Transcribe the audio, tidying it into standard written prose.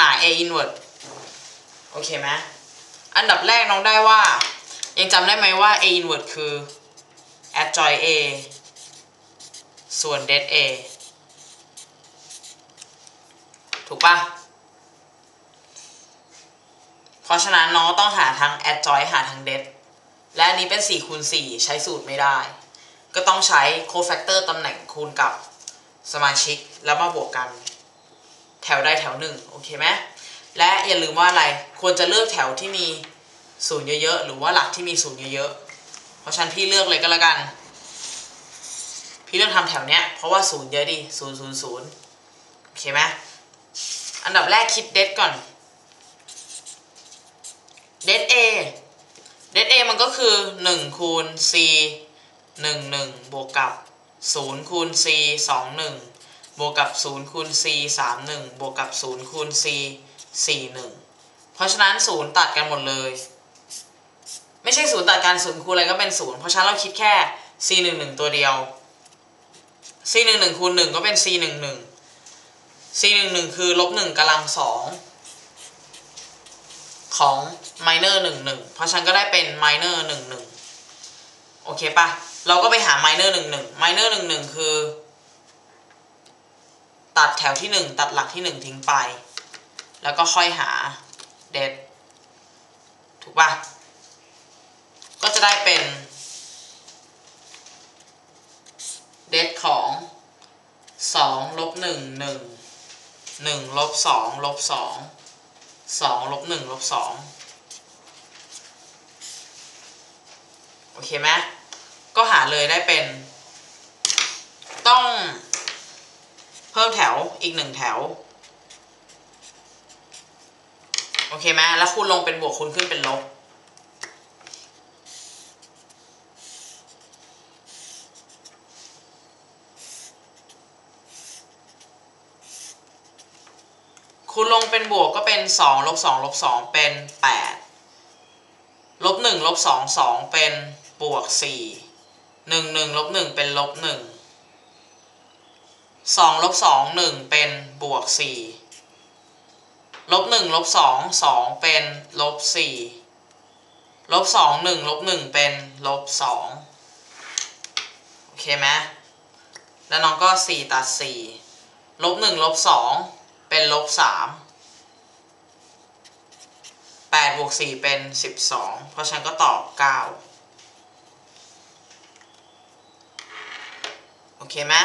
หา A inverse โอเคไหมอันดับแรกน้องได้ว่ายังจำได้ไหมว่า A inverse คือ adjoint A ส่วน det A ถูกปะเพราะฉะนั้นน้องต้องหาทั้ง adjoint หาทั้ง det และอันนี้เป็น4คูณ4ใช้สูตรไม่ได้ก็ต้องใช้ cofactor ตำแหน่งคูณกับสมาชิกแล้วมาบวกกันแถวใดแถวหนึ่งโอเคไหมและอย่าลืมว่าอะไรควรจะเลือกแถวที่มีศูนย์เยอะๆหรือว่าหลักที่มีศูนย์เยอะๆเพราะฉันพี่เลือกเลยก็แล้วกันพี่เลือกทำแถวเนี้ยเพราะว่าศูนย์เยอะดิศูนย์ศูนย์ศูนย์โอเคไหมอันดับแรกคิดเดทก่อนเดท A เดท A มันก็คือ1คูณ C 1 1บวกกับ0คูณ C 2 1บวกกับ0คูณ c 3 1บวกกับ0คูณ c 4 1เพราะฉะนั้น0ตัดกันหมดเลยไม่ใช่0ตัดกัน0คูณอะไรก็เป็น0เพราะฉะนั้นเราคิดแค่ c 1 1ตัวเดียว c 1 1คูณ1ก็เป็น c 1 1 c 1 1คือลบ1กำลัง2ของ minor 1 1เพราะฉะนั้นก็ได้เป็น minor 1 1โอเคปะเราก็ไปหา minor 1 1 minor 1 1คือตัดแถวที่1ตัดหลักที่1ทิ้งไปแล้วก็ค่อยหาเดทถูกป่ะก็จะได้เป็นเดทของ2ลบ1 1 1ลบ2ลบ2 2ลบ1ลบ2โอเคไหมก็หาเลยได้เป็นต้องเพิ่มแถวอีก1แถวโอเคไหมแล้วคูณลงเป็นบวกคูณขึ้นเป็นลบคูณลงเป็นบวกก็เป็น2ลบ2ลบ2เป็น8ลบ1ลบ2 2เป็นบวก4 1 1ลบ1เป็นลบ12ลบ2 1เป็นบวก4ลบ1ลบ2 2เป็นลบ4ลบ2 1ลบ1เป็นลบ2โอเคไหมแล้วน้องก็4ตัด4ลบ1ลบ2เป็นลบ3 8บวก4เป็น12เพราะฉันก็ตอบ9โอเคไหม